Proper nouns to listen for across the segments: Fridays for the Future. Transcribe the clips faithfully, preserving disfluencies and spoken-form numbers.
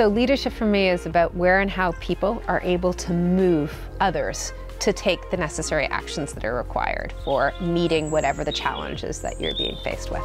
So leadership for me is about where and how people are able to move others to take the necessary actions that are required for meeting whatever the challenge is that you're being faced with.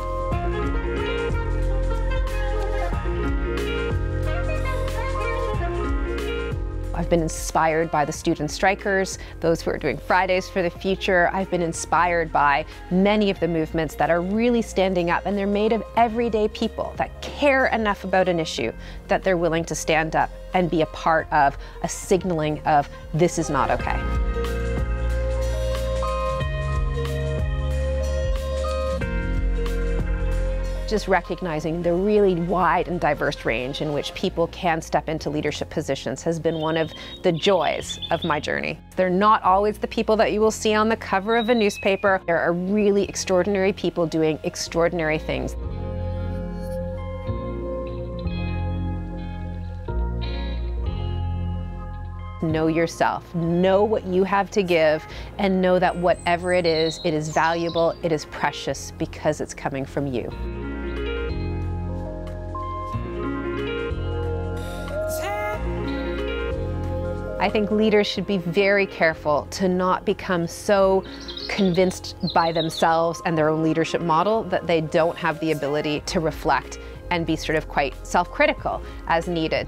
I've been inspired by the student strikers, those who are doing Fridays for the Future. I've been inspired by many of the movements that are really standing up, and they're made of everyday people that care enough about an issue that they're willing to stand up and be a part of a signaling of this is not okay. Just recognizing the really wide and diverse range in which people can step into leadership positions has been one of the joys of my journey. They're not always the people that you will see on the cover of a newspaper. There are really extraordinary people doing extraordinary things. Know yourself, know what you have to give, and know that whatever it is, it is valuable, it is precious because it's coming from you. I think leaders should be very careful to not become so convinced by themselves and their own leadership model that they don't have the ability to reflect and be sort of quite self-critical as needed.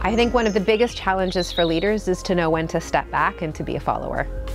I think one of the biggest challenges for leaders is to know when to step back and to be a follower.